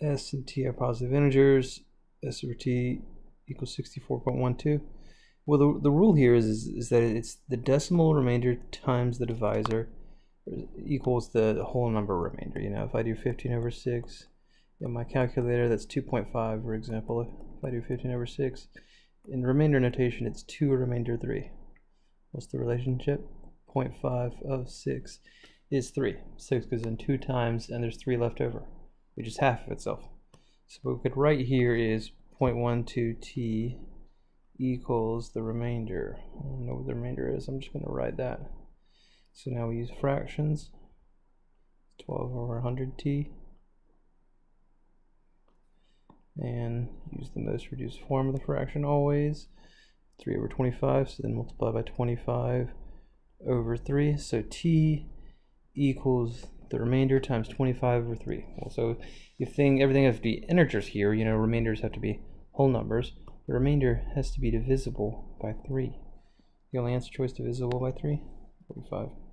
S and T are positive integers. S over T equals 64.12. Well, the rule here is that it's the decimal remainder times the divisor equals the whole number remainder. You know, if I do 15 over 6 in my calculator, that's 2.5, for example. If I do 15 over 6, in remainder notation, it's 2 remainder 3. What's the relationship? 0.5 of 6 is 3. 6 goes in 2 times, and there's 3 left over, which is half of itself. So what we could write here is 0.12t equals the remainder. I don't know what the remainder is. I'm just going to write that. So now we use fractions. 12 over 100t. And use the most reduced form of the fraction always. 3 over 25, so then multiply by 25 over 3. So t equals the remainder times 25 over 3. Well, so if everything has to be integers here, you know, remainders have to be whole numbers. The remainder has to be divisible by 3. The only answer choice divisible by 3? 45.